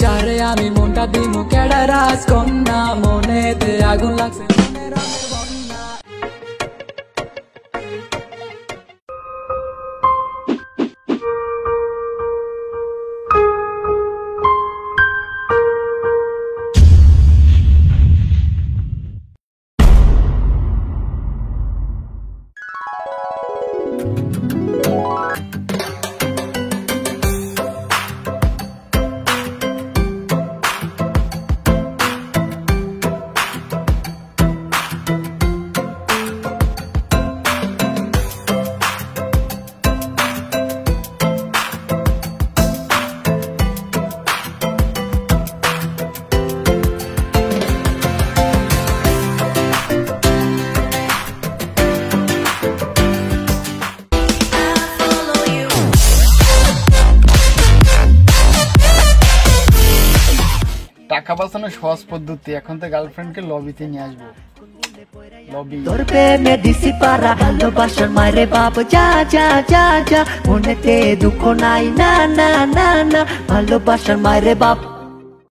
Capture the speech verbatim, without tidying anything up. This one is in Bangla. যারে আমি মনটা দিমু কেডা রাজকন্যা, মনেতে আগুন লাগছে মনের আগুন বন্যা। টাকা বাঁচানোর সহজ পদ্ধতি, এখন তো গার্লফ্রেন্ডকে লবিতে নিয়ে আসবো। লবি দরপে মে দিছি পারা আলো বাসন মারে বাপ যা যা যা যা, মনেতে দুঃখ নাই না না না না, আলো বাসন মারে বাপ।